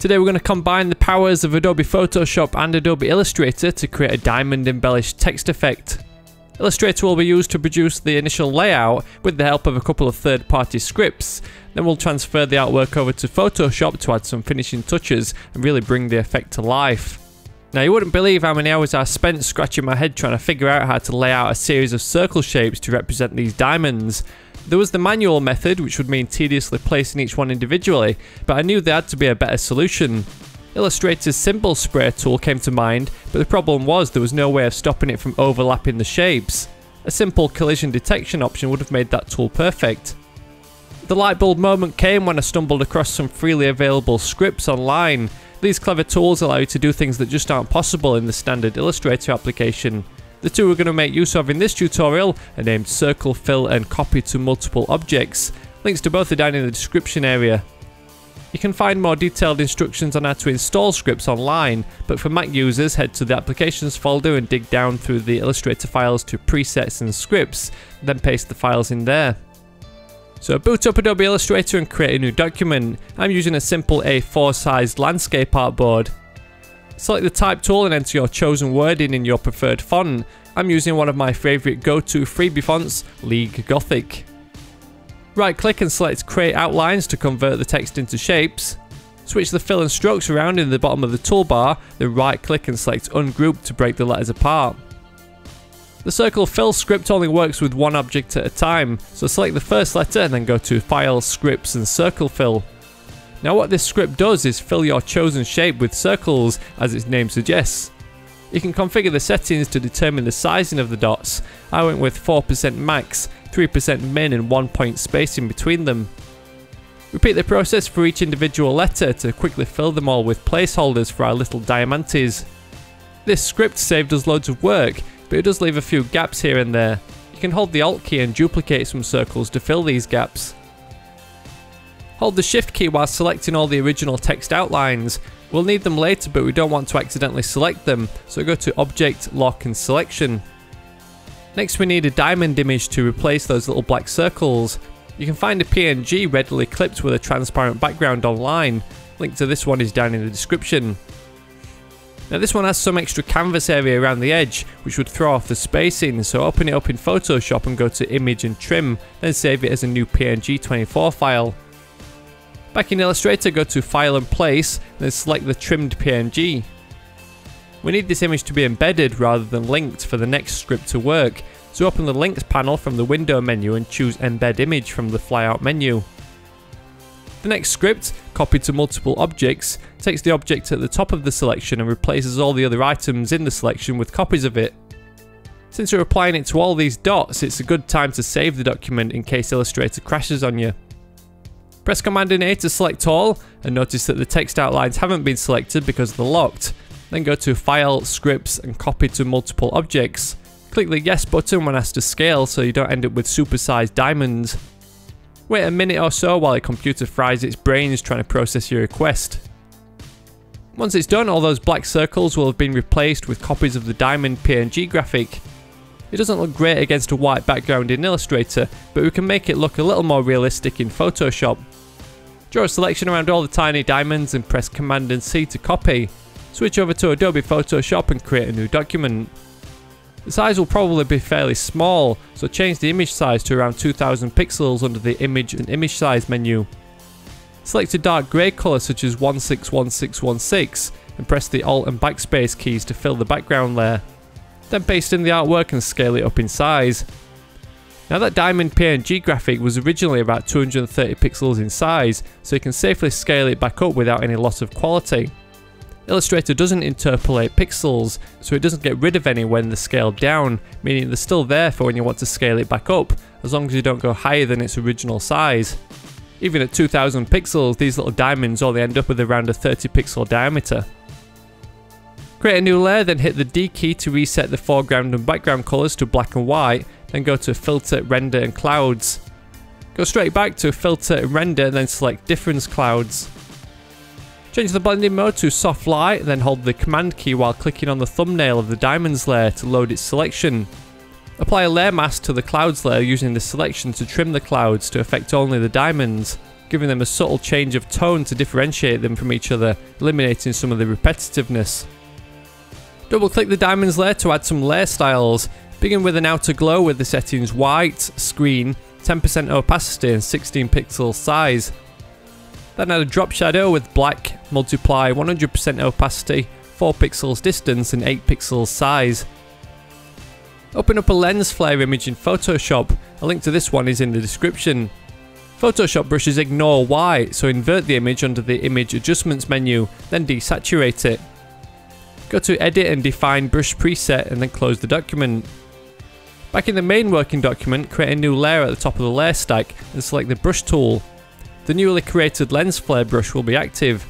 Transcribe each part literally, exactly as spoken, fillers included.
Today we're going to combine the powers of Adobe Photoshop and Adobe Illustrator to create a diamond embellished text effect. Illustrator will be used to produce the initial layout with the help of a couple of third-party scripts. Then we'll transfer the artwork over to Photoshop to add some finishing touches and really bring the effect to life. Now, you wouldn't believe how many hours I spent scratching my head trying to figure out how to lay out a series of circle shapes to represent these diamonds. There was the manual method, which would mean tediously placing each one individually, but I knew there had to be a better solution. Illustrator's symbol spray tool came to mind, but the problem was there was no way of stopping it from overlapping the shapes. A simple collision detection option would have made that tool perfect. The lightbulb moment came when I stumbled across some freely available scripts online. These clever tools allow you to do things that just aren't possible in the standard Illustrator application. The two we're going to make use of in this tutorial are named Circle Fill and Copy to Multiple Objects. Links to both are down in the description area. You can find more detailed instructions on how to install scripts online, but for Mac users, head to the Applications folder and dig down through the Illustrator files to presets and scripts, then paste the files in there. So boot up Adobe Illustrator and create a new document. I'm using a simple A four sized landscape artboard. Select the type tool and enter your chosen wording in your preferred font. I'm using one of my favourite go-to freebie fonts, League Gothic. Right click and select create outlines to convert the text into shapes. Switch the fill and strokes around in the bottom of the toolbar, then right click and select ungroup to break the letters apart. The circle fill script only works with one object at a time, so select the first letter and then go to file, scripts and circle fill. Now what this script does is fill your chosen shape with circles, as its name suggests. You can configure the settings to determine the sizing of the dots. I went with four percent max, three percent min and one point spacing between them. Repeat the process for each individual letter to quickly fill them all with placeholders for our little diamantes. This script saved us loads of work, but it does leave a few gaps here and there. You can hold the Alt key and duplicate some circles to fill these gaps. Hold the Shift key while selecting all the original text outlines. We'll need them later, but we don't want to accidentally select them, so go to Object, Lock and Selection. Next we need a diamond image to replace those little black circles. You can find a P N G readily clipped with a transparent background online. Link to this one is down in the description. Now this one has some extra canvas area around the edge, which would throw off the spacing, so open it up in Photoshop and go to Image and Trim, then save it as a new P N G twenty-four file. Back in Illustrator, go to File and Place, then select the trimmed P N G. We need this image to be embedded rather than linked for the next script to work, so open the Links panel from the window menu and choose Embed Image from the flyout menu. The next script, Copy to Multiple Objects, takes the object at the top of the selection and replaces all the other items in the selection with copies of it. Since we're applying it to all these dots, it's a good time to save the document in case Illustrator crashes on you. Press Command and A to select all, and notice that the text outlines haven't been selected because they're locked. Then go to File, Scripts and Copy to Multiple Objects. Click the Yes button when asked to scale so you don't end up with supersized diamonds. Wait a minute or so while the computer fries its brains trying to process your request. Once it's done, all those black circles will have been replaced with copies of the diamond P N G graphic. It doesn't look great against a white background in Illustrator, but we can make it look a little more realistic in Photoshop. Draw a selection around all the tiny diamonds and press Command and C to copy. Switch over to Adobe Photoshop and create a new document. The size will probably be fairly small, so change the image size to around two thousand pixels under the Image and Image Size menu. Select a dark grey colour such as one six one six one six and press the Alt and Backspace keys to fill the background layer. Then paste in the artwork and scale it up in size. Now that diamond P N G graphic was originally about two hundred thirty pixels in size, so you can safely scale it back up without any loss of quality. Illustrator doesn't interpolate pixels, so it doesn't get rid of any when they're scaled down, meaning they're still there for when you want to scale it back up, as long as you don't go higher than its original size. Even at two thousand pixels, these little diamonds only end up with around a thirty pixel diameter. Create a new layer, then hit the D key to reset the foreground and background colours to black and white, then go to Filter, Render and Clouds. Go straight back to Filter and Render and then select Difference Clouds. Change the blending mode to Soft Light, then hold the Command key while clicking on the thumbnail of the diamonds layer to load its selection. Apply a layer mask to the clouds layer using the selection to trim the clouds to affect only the diamonds. giving them a subtle change of tone to differentiate them from each other, eliminating some of the repetitiveness. Double click the diamonds layer to add some layer styles. Begin with an outer glow with the settings white, screen, ten percent opacity and sixteen pixel size. Then add a drop shadow with black, multiply one hundred percent opacity, four pixels distance and eight pixels size. Open up a lens flare image in Photoshop, a link to this one is in the description. Photoshop brushes ignore Y, so invert the image under the image adjustments menu, then desaturate it. Go to edit and define brush preset and then close the document. Back in the main working document, create a new layer at the top of the layer stack and select the brush tool. The newly created lens flare brush will be active.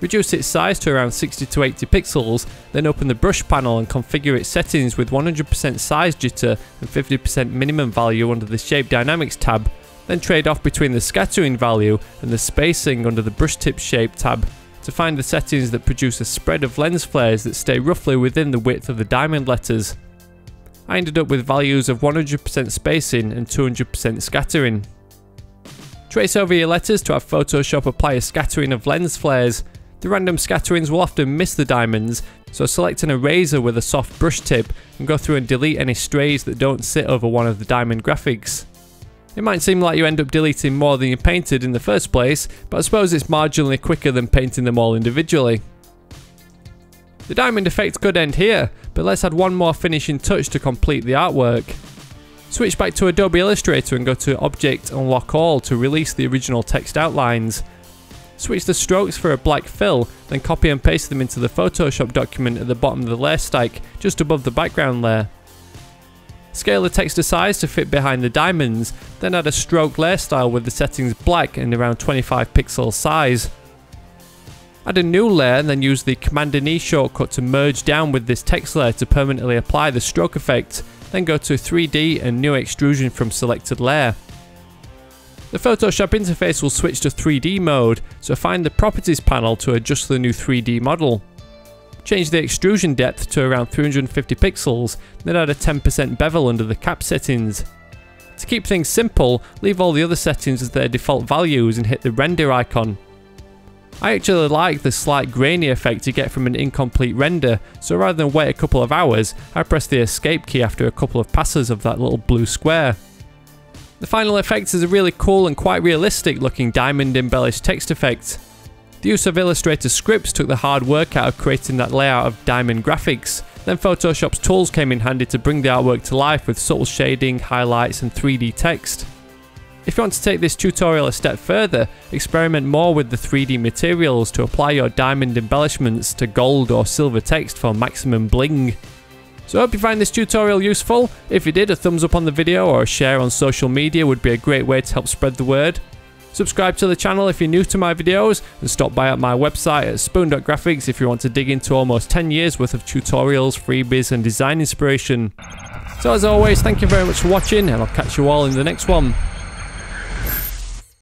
Reduce its size to around sixty to eighty pixels, then open the brush panel and configure its settings with one hundred percent size jitter and fifty percent minimum value under the shape dynamics tab, then trade off between the scattering value and the spacing under the brush tip shape tab to find the settings that produce a spread of lens flares that stay roughly within the width of the diamond letters. I ended up with values of one hundred percent spacing and two hundred percent scattering. Trace over your letters to have Photoshop apply a scattering of lens flares. The random scatterings will often miss the diamonds, so select an eraser with a soft brush tip and go through and delete any strays that don't sit over one of the diamond graphics. It might seem like you end up deleting more than you painted in the first place, but I suppose it's marginally quicker than painting them all individually. The diamond effect could end here, but let's add one more finishing touch to complete the artwork. Switch back to Adobe Illustrator and go to Object and Lock All to release the original text outlines. Switch the strokes for a black fill, then copy and paste them into the Photoshop document at the bottom of the layer stack, just above the background layer. Scale the text to size to fit behind the diamonds, then add a stroke layer style with the settings black and around twenty-five pixel size. Add a new layer and then use the Command and E shortcut to merge down with this text layer to permanently apply the stroke effect, then go to three D and New Extrusion from selected layer. The Photoshop interface will switch to three D mode, so find the Properties panel to adjust the new three D model. Change the extrusion depth to around three hundred fifty pixels, then add a ten percent bevel under the cap settings. To keep things simple, leave all the other settings as their default values and hit the render icon. I actually like the slight grainy effect you get from an incomplete render, so rather than wait a couple of hours, I press the escape key after a couple of passes of that little blue square. The final effect is a really cool and quite realistic looking diamond embellished text effect. The use of Illustrator scripts took the hard work out of creating that layout of diamond graphics, then Photoshop's tools came in handy to bring the artwork to life with subtle shading, highlights and three D text. If you want to take this tutorial a step further, experiment more with the three D materials to apply your diamond embellishments to gold or silver text for maximum bling. So I hope you find this tutorial useful. If you did, a thumbs up on the video or a share on social media would be a great way to help spread the word. Subscribe to the channel if you're new to my videos and stop by at my website at spoon dot graphics if you want to dig into almost ten years worth of tutorials, freebies and design inspiration. So as always, thank you very much for watching and I'll catch you all in the next one.